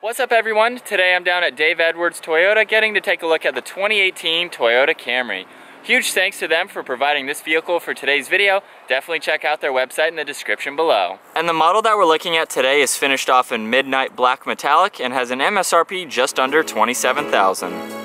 What's up everyone? Today I'm down at Dave Edwards Toyota getting to take a look at the 2018 Toyota Camry. Huge thanks to them for providing this vehicle for today's video. Definitely check out their website in the description below. And the model that we're looking at today is finished off in midnight black metallic and has an MSRP just under $27,000.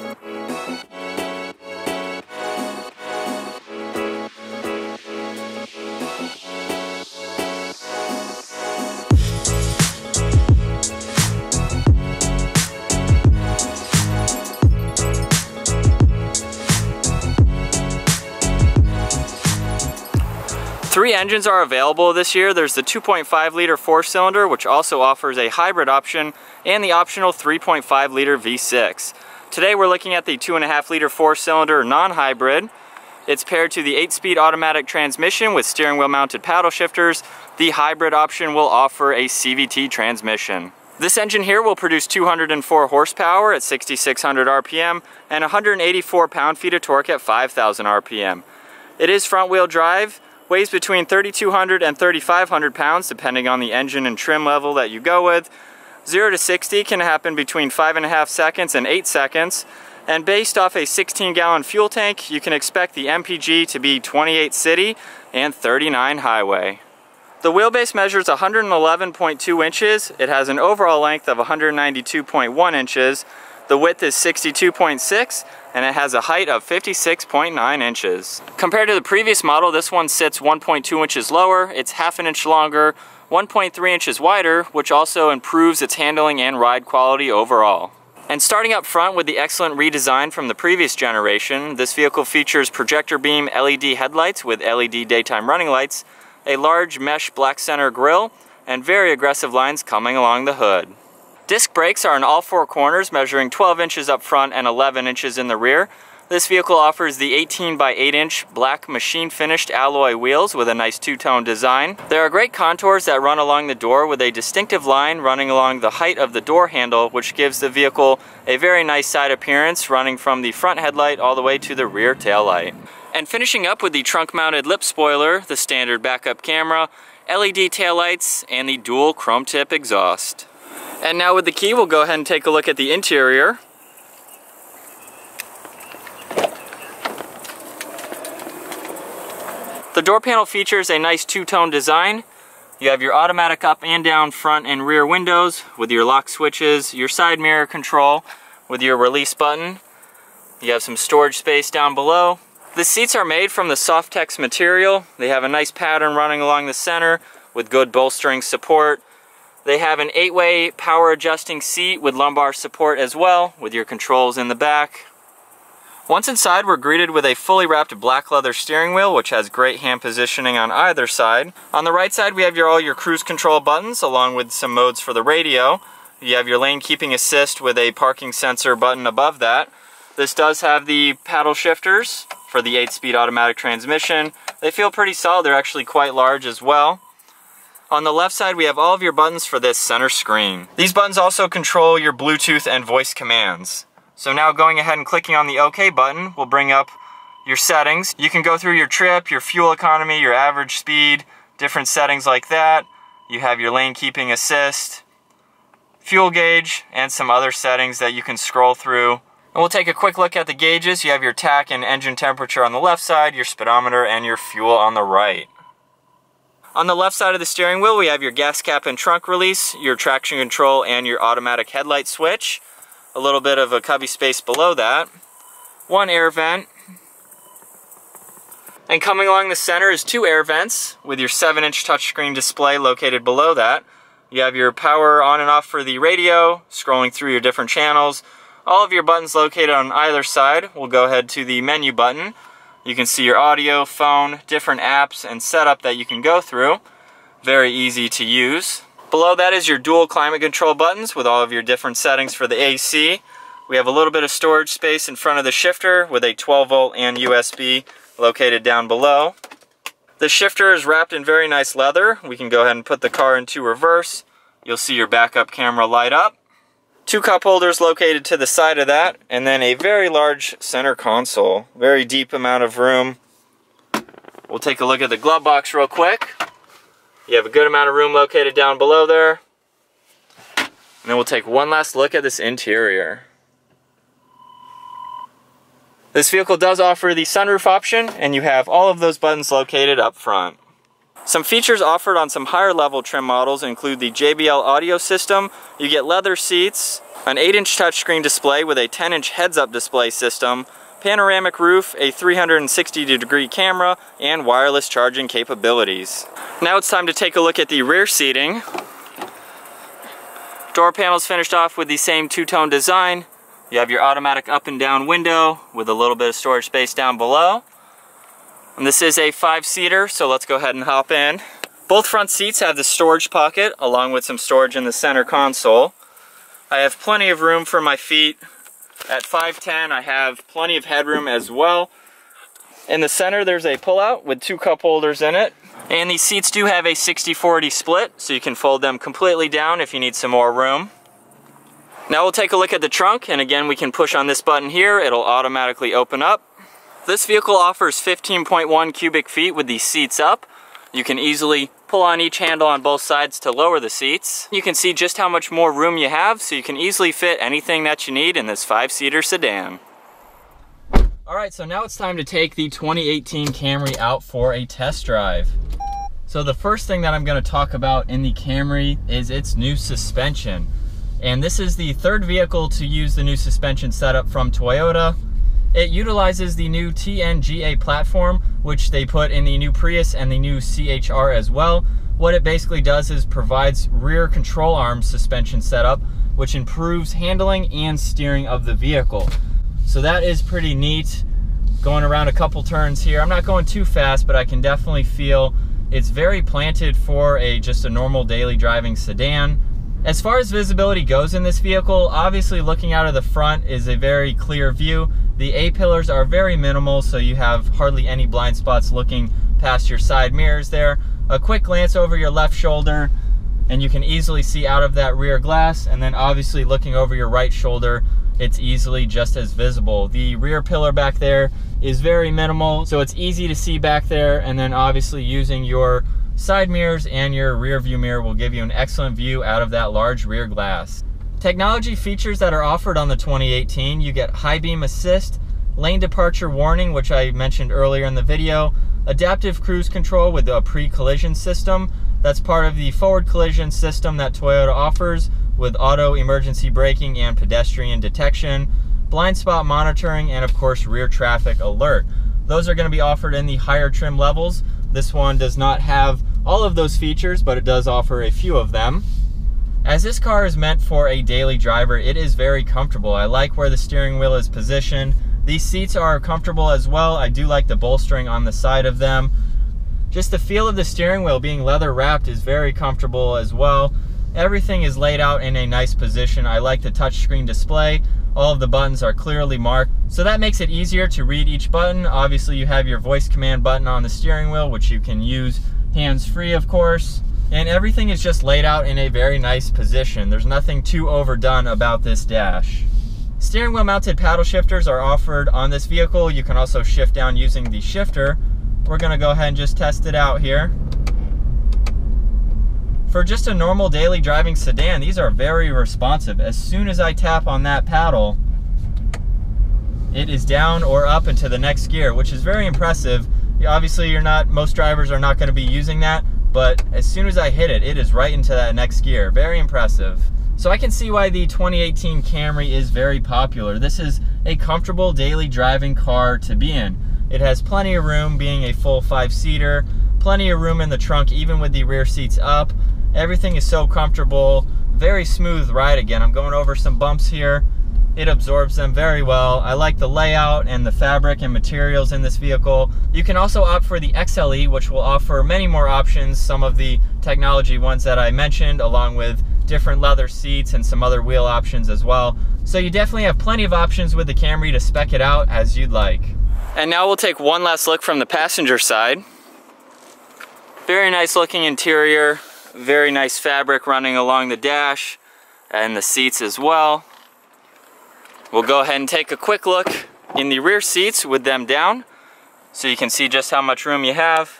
Three engines are available this year. There's the 2.5 liter 4-cylinder, which also offers a hybrid option, and the optional 3.5 liter V6. Today we're looking at the 2.5 liter 4-cylinder non-hybrid. It's paired to the 8-speed automatic transmission with steering wheel mounted paddle shifters. The hybrid option will offer a CVT transmission. This engine here will produce 204 horsepower at 6,600 RPM and 184 pound-feet of torque at 5,000 RPM. It is front-wheel drive. Weighs between 3,200 and 3,500 pounds depending on the engine and trim level that you go with. 0 to 60 can happen between 5.5 seconds and 8 seconds. And based off a 16-gallon fuel tank, you can expect the MPG to be 28 city and 39 highway. The wheelbase measures 111.2 inches. It has an overall length of 192.1 inches. The width is 62.6 and it has a height of 56.9 inches. Compared to the previous model, this one sits 1.2 inches lower, it's half an inch longer, 1.3 inches wider, which also improves its handling and ride quality overall. And starting up front with the excellent redesign from the previous generation, this vehicle features projector beam LED headlights with LED daytime running lights, a large mesh black center grille, and very aggressive lines coming along the hood. Disc brakes are in all four corners, measuring 12 inches up front and 11 inches in the rear. This vehicle offers the 18x8-inch black machine-finished alloy wheels with a nice two-tone design. There are great contours that run along the door with a distinctive line running along the height of the door handle, which gives the vehicle a very nice side appearance running from the front headlight all the way to the rear taillight. And finishing up with the trunk-mounted lip spoiler, the standard backup camera, LED taillights, and the dual chrome-tip exhaust. And now with the key, we'll go ahead and take a look at the interior. The door panel features a nice two-tone design. You have your automatic up and down front and rear windows with your lock switches, your side mirror control with your release button. You have some storage space down below. The seats are made from the Softex material. They have a nice pattern running along the center with good bolstering support. They have an 8-way power adjusting seat with lumbar support as well, with your controls in the back. Once inside, we're greeted with a fully wrapped black leather steering wheel, which has great hand positioning on either side. On the right side, we have all your cruise control buttons, along with some modes for the radio. You have your lane keeping assist with a parking sensor button above that. This does have the paddle shifters for the 8-speed automatic transmission. They feel pretty solid. They're actually quite large as well. On the left side, we have all of your buttons for this center screen. These buttons also control your Bluetooth and voice commands. So now going ahead and clicking on the OK button will bring up your settings. You can go through your trip, your fuel economy, your average speed, different settings like that. You have your lane keeping assist, fuel gauge, and some other settings that you can scroll through. And we'll take a quick look at the gauges. You have your tach and engine temperature on the left side, your speedometer, and your fuel on the right. On the left side of the steering wheel, we have your gas cap and trunk release, your traction control, and your automatic headlight switch. A little bit of a cubby space below that. One air vent. And coming along the center is two air vents with your 7-inch touchscreen display located below that. You have your power on and off for the radio, scrolling through your different channels. All of your buttons located on either side. We'll go ahead to the menu button. You can see your audio, phone, different apps, and setup that you can go through. Very easy to use. Below that is your dual climate control buttons with all of your different settings for the AC. We have a little bit of storage space in front of the shifter with a 12-volt and USB located down below. The shifter is wrapped in very nice leather. We can go ahead and put the car into reverse. You'll see your backup camera light up. Two cup holders located to the side of that, and then a very large center console. Very deep amount of room. We'll take a look at the glove box real quick. You have a good amount of room located down below there. And then we'll take one last look at this interior. This vehicle does offer the sunroof option, and you have all of those buttons located up front. Some features offered on some higher level trim models include the JBL audio system. You get leather seats, an 8-inch touchscreen display with a 10-inch heads-up display system, panoramic roof, a 360-degree camera, and wireless charging capabilities. Now it's time to take a look at the rear seating. Door panels finished off with the same two-tone design. You have your automatic up and down window with a little bit of storage space down below. And this is a 5-seater, so let's go ahead and hop in. Both front seats have the storage pocket, along with some storage in the center console. I have plenty of room for my feet. At 5'10", I have plenty of headroom as well. In the center, there's a pullout with 2 cup holders in it. And these seats do have a 60-40 split, so you can fold them completely down if you need some more room. Now we'll take a look at the trunk, and again, we can push on this button here. It'll automatically open up. This vehicle offers 15.1 cubic feet with the seats up. You can easily pull on each handle on both sides to lower the seats. You can see just how much more room you have, so you can easily fit anything that you need in this 5-seater sedan. Alright, so now it's time to take the 2018 Camry out for a test drive. So the first thing that I'm going to talk about in the Camry is its new suspension. And this is the third vehicle to use the new suspension setup from Toyota. It utilizes the new TNGA platform, which they put in the new Prius and the new CHR as well. What it basically does is provides rear control arm suspension setup, which improves handling and steering of the vehicle. So that is pretty neat. Going around a couple turns here. I'm not going too fast, but I can definitely feel it's very planted for just a normal daily driving sedan. As far as visibility goes in this vehicle, obviously looking out of the front is a very clear view. The A-pillars are very minimal, so you have hardly any blind spots looking past your side mirrors there. A quick glance over your left shoulder, and you can easily see out of that rear glass, and then obviously looking over your right shoulder, it's easily just as visible. The rear pillar back there is very minimal, so it's easy to see back there, and then obviously using your side mirrors and your rear view mirror will give you an excellent view out of that large rear glass. Technology features that are offered on the 2018, you get high beam assist, lane departure warning, which I mentioned earlier in the video, adaptive cruise control with a pre-collision system. That's part of the forward collision system that Toyota offers with auto emergency braking and pedestrian detection, blind spot monitoring, and of course rear traffic alert. Those are going to be offered in the higher trim levels. This one does not have all of those features, but it does offer a few of them. As this car is meant for a daily driver, it is very comfortable. I like where the steering wheel is positioned. These seats are comfortable as well. I do like the bolstering on the side of them. Just the feel of the steering wheel being leather wrapped is very comfortable as well. Everything is laid out in a nice position. I like the touchscreen display. All of the buttons are clearly marked, so that makes it easier to read each button. Obviously, you have your voice command button on the steering wheel, which you can use hands-free, of course. And everything is just laid out in a very nice position. There's nothing too overdone about this dash. Steering wheel mounted paddle shifters are offered on this vehicle. You can also shift down using the shifter. We're gonna go ahead and just test it out here. For just a normal daily driving sedan, these are very responsive. As soon as I tap on that paddle, it is down or up into the next gear, which is very impressive. Obviously, most drivers are not gonna be using that, but as soon as I hit it, it is right into that next gear. Very impressive. So I can see why the 2018 Camry is very popular. This is a comfortable daily driving car to be in. It has plenty of room being a full 5-seater, plenty of room in the trunk even with the rear seats up. Everything is so comfortable, very smooth ride again. I'm going over some bumps here. It absorbs them very well. I like the layout and the fabric and materials in this vehicle. You can also opt for the XLE, which will offer many more options, some of the technology ones that I mentioned, along with different leather seats and some other wheel options as well. So you definitely have plenty of options with the Camry to spec it out as you'd like. And now we'll take one last look from the passenger side. Very nice looking interior, very nice fabric running along the dash and the seats as well. We'll go ahead and take a quick look in the rear seats with them down so you can see just how much room you have.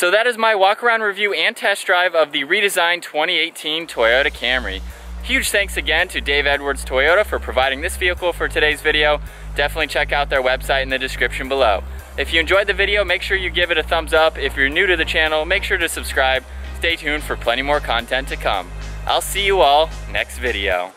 So that is my walk around review and test drive of the redesigned 2018 Toyota Camry. Huge thanks again to Dave Edwards Toyota for providing this vehicle for today's video. Definitely check out their website in the description below. If you enjoyed the video, make sure you give it a thumbs up. If you're new to the channel, make sure to subscribe. Stay tuned for plenty more content to come. I'll see you all next video.